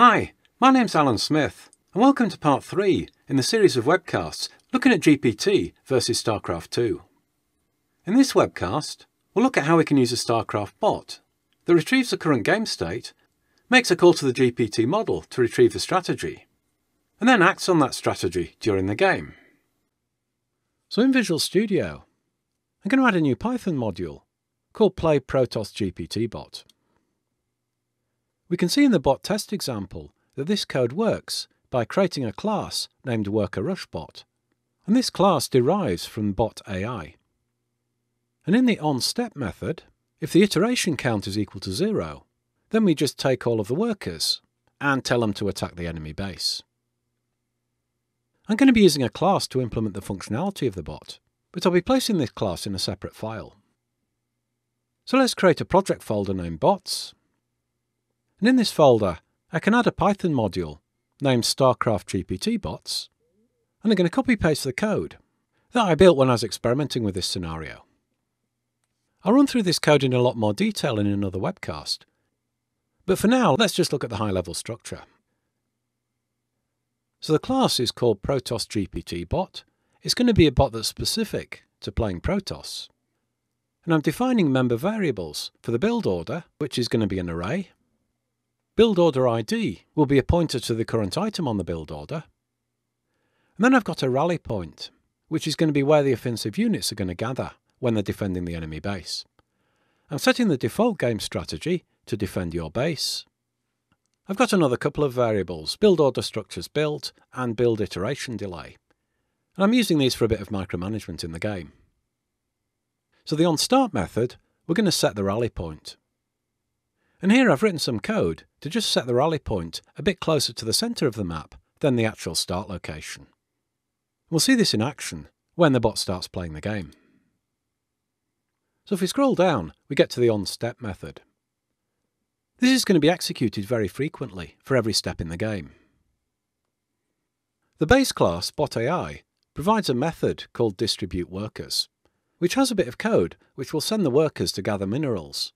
Hi, my name's Alan Smith, and welcome to part 3 in the series of webcasts looking at GPT versus StarCraft II. In this webcast, we'll look at how we can use a StarCraft bot that retrieves the current game state, makes a call to the GPT model to retrieve the strategy, and then acts on that strategy during the game. So in Visual Studio, I'm going to add a new Python module called Play ProtossGPTBot. We can see in the bot test example that this code works by creating a class named WorkerRushBot, and this class derives from BotAI. And in the onStep method, if the iteration count is equal to 0, then we just take all of the workers and tell them to attack the enemy base. I'm going to be using a class to implement the functionality of the bot, but I'll be placing this class in a separate file. So let's create a project folder named Bots, and in this folder I can add a Python module named StarCraftGPTBots, and I'm going to copy paste the code that I built when I was experimenting with this scenario. I'll run through this code in a lot more detail in another webcast, but for now let's just look at the high level structure. So the class is called ProtossGPTBot. It's going to be a bot that's specific to playing Protoss. And I'm defining member variables for the build order, which is going to be an array. Build order ID will be a pointer to the current item on the build order. And then I've got a rally point, which is going to be where the offensive units are going to gather when they're defending the enemy base. I'm setting the default game strategy to defend your base. I've got another couple of variables, build order structures built and build iteration delay. And I'm using these for a bit of micromanagement in the game. So the onStart method, we're going to set the rally point. And here I've written some code to just set the rally point a bit closer to the centre of the map than the actual start location. We'll see this in action when the bot starts playing the game. So if we scroll down, we get to the onStep method. This is going to be executed very frequently for every step in the game. The base class, BotAI, provides a method called distribute workers, which has a bit of code which will send the workers to gather minerals.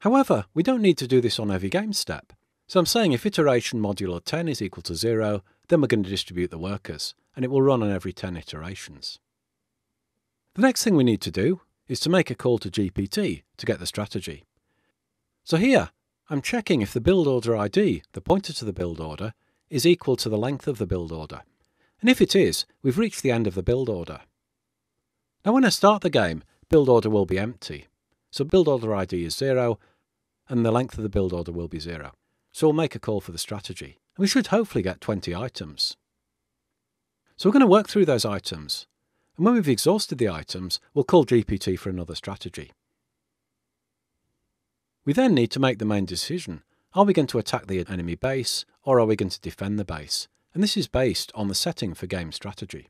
However, we don't need to do this on every game step, so I'm saying if iteration modulo 10 is equal to 0, then we're going to distribute the workers, and it will run on every 10 iterations. The next thing we need to do is to make a call to GPT to get the strategy. So here, I'm checking if the build order ID, the pointer to the build order, is equal to the length of the build order. And if it is, we've reached the end of the build order. Now when I start the game, build order will be empty. So build order ID is 0, and the length of the build order will be 0. So we'll make a call for the strategy. And we should hopefully get 20 items. So we're going to work through those items. And when we've exhausted the items, we'll call GPT for another strategy. We then need to make the main decision. Are we going to attack the enemy base, or are we going to defend the base? And this is based on the setting for game strategy.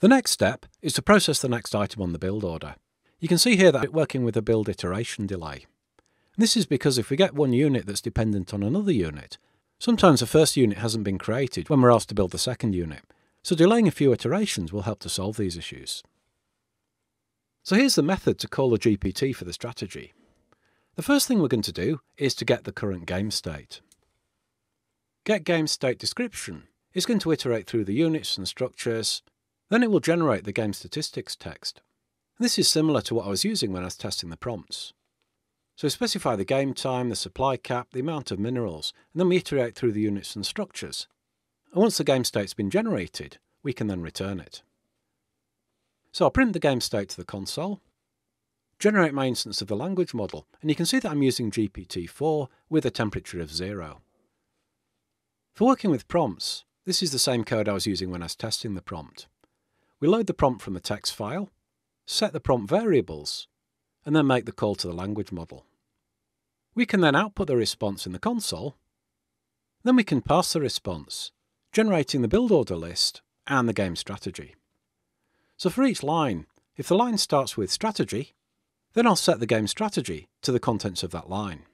The next step is to process the next item on the build order. You can see here that we're working with a build iteration delay. And this is because if we get one unit that's dependent on another unit, sometimes the first unit hasn't been created when we're asked to build the second unit. So delaying a few iterations will help to solve these issues. So here's the method to call the GPT for the strategy. The first thing we're going to do is to get the current game state. Get game state description is going to iterate through the units and structures, then it will generate the game statistics text. And this is similar to what I was using when I was testing the prompts. So specify the game time, the supply cap, the amount of minerals, and then we iterate through the units and structures. And once the game state's been generated, we can then return it. So I'll print the game state to the console, generate my instance of the language model, and you can see that I'm using GPT-4 with a temperature of 0. For working with prompts, this is the same code I was using when I was testing the prompt. We load the prompt from the text file, set the prompt variables, and then make the call to the language model. We can then output the response in the console, then we can pass the response, generating the build order list and the game strategy. So for each line, if the line starts with strategy, then I'll set the game strategy to the contents of that line.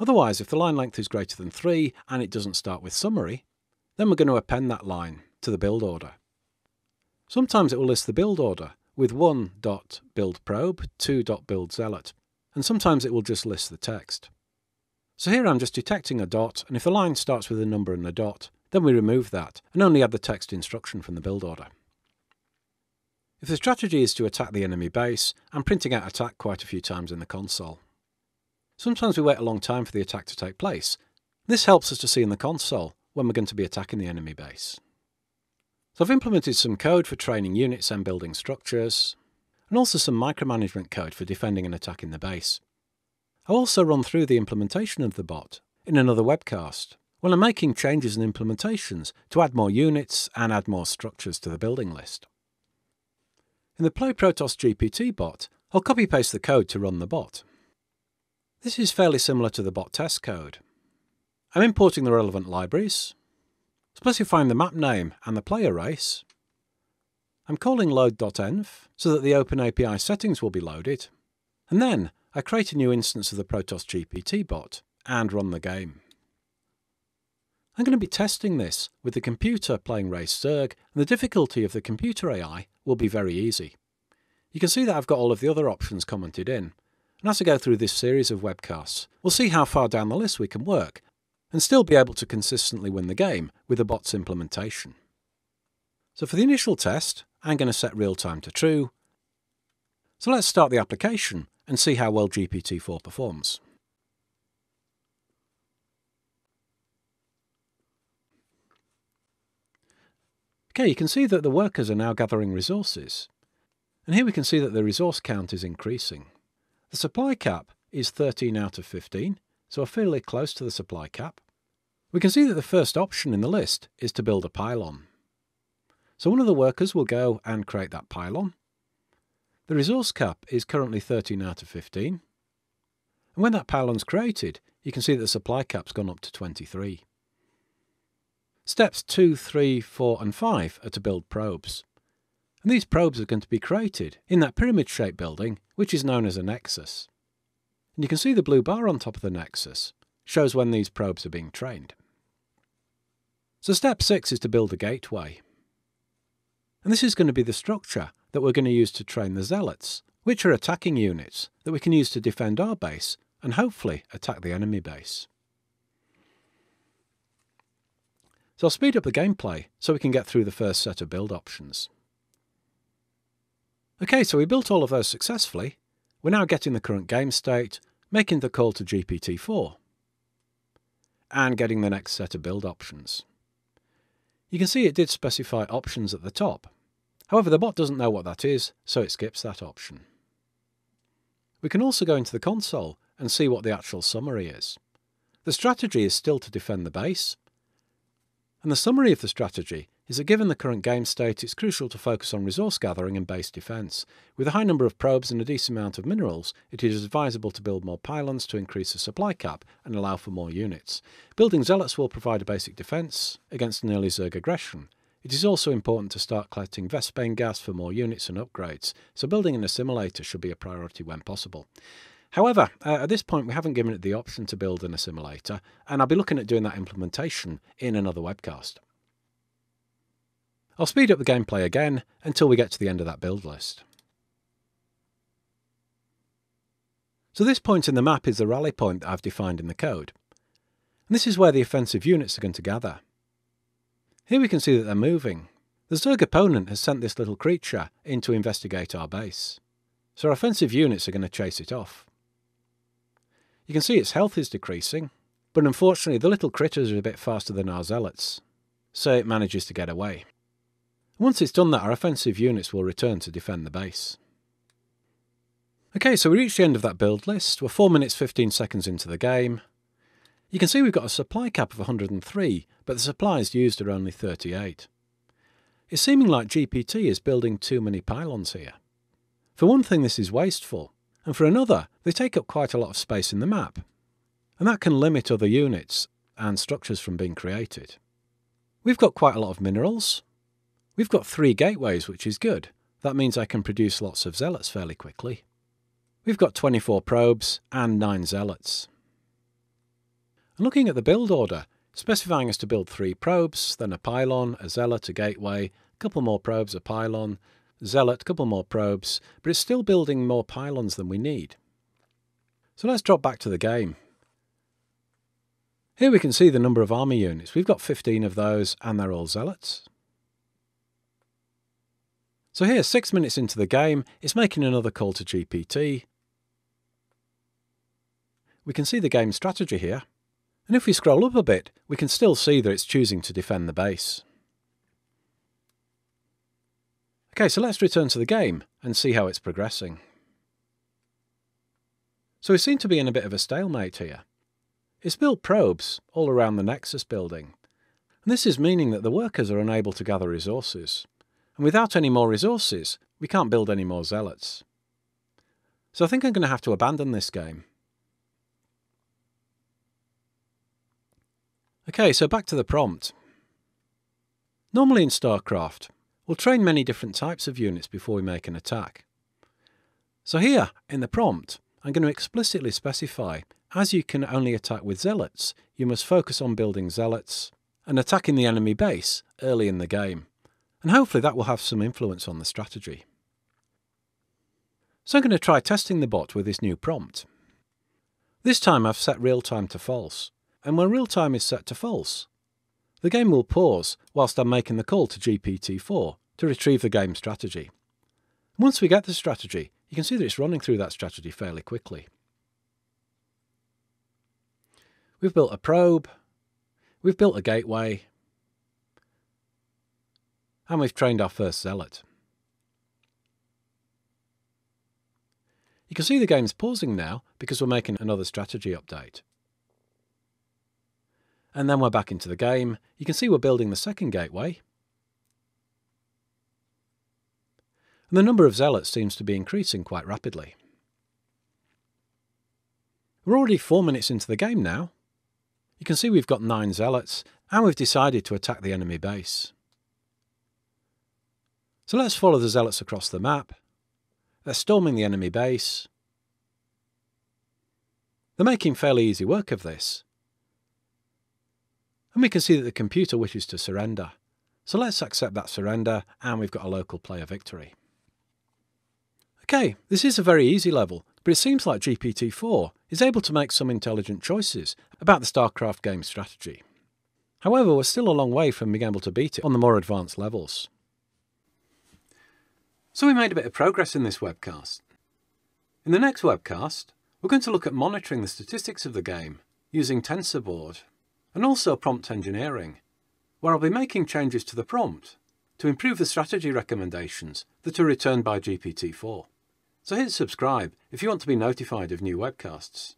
Otherwise, if the line length is greater than 3 and it doesn't start with summary, then we're going to append that line to the build order. Sometimes it will list the build order with 1.buildprobe, 2.buildzealot, and sometimes it will just list the text. So here I'm just detecting a dot, and if a line starts with a number and a dot, then we remove that and only add the text instruction from the build order. If the strategy is to attack the enemy base, I'm printing out attack quite a few times in the console. Sometimes we wait a long time for the attack to take place. This helps us to see in the console when we're going to be attacking the enemy base. So I've implemented some code for training units and building structures, and also some micromanagement code for defending and attacking the base. I'll also run through the implementation of the bot in another webcast, when I'm making changes and implementations to add more units and add more structures to the building list. In the Play ProtossGPT Bot, I'll copy-paste the code to run the bot. This is fairly similar to the bot test code. I'm importing the relevant libraries, specifying the map name and the player race. I'm calling load.env so that the OpenAPI settings will be loaded, and then I create a new instance of the ProtossGPT Bot and run the game. I'm going to be testing this with the computer playing Race Zerg, and the difficulty of the computer AI will be very easy. You can see that I've got all of the other options commented in, and as I go through this series of webcasts, we'll see how far down the list we can work and still be able to consistently win the game with the bot's implementation. So for the initial test, I'm going to set real time to true. So let's start the application and see how well GPT-4 performs. Okay, you can see that the workers are now gathering resources, and here we can see that the resource count is increasing. The supply cap is 13 out of 15, so we're fairly close to the supply cap. We can see that the first option in the list is to build a pylon. So one of the workers will go and create that pylon. The resource cap is currently 13 out of 15, and when that pylon's created, you can see that the supply cap's gone up to 23. Steps 2, 3, 4 and 5 are to build probes, and these probes are going to be created in that pyramid-shaped building which is known as a nexus. And you can see the blue bar on top of the nexus shows when these probes are being trained. So step 6 is to build a gateway, and this is going to be the structure that we're going to use to train the zealots, which are attacking units that we can use to defend our base and hopefully attack the enemy base. So I'll speed up the gameplay so we can get through the first set of build options. Okay, so we built all of those successfully. We're now getting the current game state, making the call to GPT-4, and getting the next set of build options. You can see it did specify options at the top. However, the bot doesn't know what that is, so it skips that option. We can also go into the console and see what the actual summary is. The strategy is still to defend the base, and the summary of the strategy is that given the current game state, it's crucial to focus on resource gathering and base defence. With a high number of probes and a decent amount of minerals, it is advisable to build more pylons to increase the supply cap and allow for more units. Building zealots will provide a basic defence against an early Zerg aggression. It is also important to start collecting Vespene gas for more units and upgrades, so building an assimilator should be a priority when possible. However, at this point we haven't given it the option to build an assimilator, and I'll be looking at doing that implementation in another webcast. I'll speed up the gameplay again until we get to the end of that build list. So this point in the map is the rally point that I've defined in the code, and this is where the offensive units are going to gather. Here we can see that they're moving. The Zerg opponent has sent this little creature in to investigate our base, so our offensive units are going to chase it off. You can see its health is decreasing, but unfortunately the little critters are a bit faster than our zealots, so it manages to get away. Once it's done that, our offensive units will return to defend the base. Okay, so we reached the end of that build list. We're 4 minutes 15 seconds into the game. You can see we've got a supply cap of 103, but the supplies used are only 38. It's seeming like GPT is building too many pylons here. For one thing, this is wasteful, and for another, they take up quite a lot of space in the map, and that can limit other units and structures from being created. We've got quite a lot of minerals. We've got 3 gateways, which is good. That means I can produce lots of zealots fairly quickly. We've got 24 probes and 9 zealots. And looking at the build order, specifying us to build 3 probes, then a pylon, a zealot, a gateway, a couple more probes, a pylon, zealot, couple more probes, but it's still building more pylons than we need. So let's drop back to the game. Here we can see the number of army units. We've got 15 of those and they're all zealots. So here, 6 minutes into the game, it's making another call to GPT. We can see the game strategy here. And if we scroll up a bit, we can still see that it's choosing to defend the base. Okay, so let's return to the game and see how it's progressing. So we seem to be in a bit of a stalemate here. It's built probes all around the Nexus building, and this is meaning that the workers are unable to gather resources. And without any more resources, we can't build any more zealots. So I think I'm going to have to abandon this game. Okay, so back to the prompt. Normally in StarCraft, we'll train many different types of units before we make an attack. So here, in the prompt, I'm going to explicitly specify, as you can only attack with zealots, you must focus on building zealots and attacking the enemy base early in the game. And hopefully that will have some influence on the strategy. So I'm going to try testing the bot with this new prompt. This time I've set real time to false, and when real time is set to false, the game will pause whilst I'm making the call to GPT-4 to retrieve the game strategy. Once we get the strategy, you can see that it's running through that strategy fairly quickly. We've built a probe, we've built a gateway, and we've trained our first zealot. You can see the game's pausing now because we're making another strategy update. And then we're back into the game. You can see we're building the second gateway. And the number of zealots seems to be increasing quite rapidly. We're already 4 minutes into the game now. You can see we've got 9 zealots and we've decided to attack the enemy base. So let's follow the zealots across the map. They're storming the enemy base. They're making fairly easy work of this. And we can see that the computer wishes to surrender. So let's accept that surrender and we've got a local player victory. Okay, this is a very easy level, but it seems like GPT-4 is able to make some intelligent choices about the StarCraft game strategy. However, we're still a long way from being able to beat it on the more advanced levels. So we made a bit of progress in this webcast. In the next webcast, we're going to look at monitoring the statistics of the game using TensorBoard and also prompt engineering, where I'll be making changes to the prompt to improve the strategy recommendations that are returned by GPT-4. So hit subscribe if you want to be notified of new webcasts.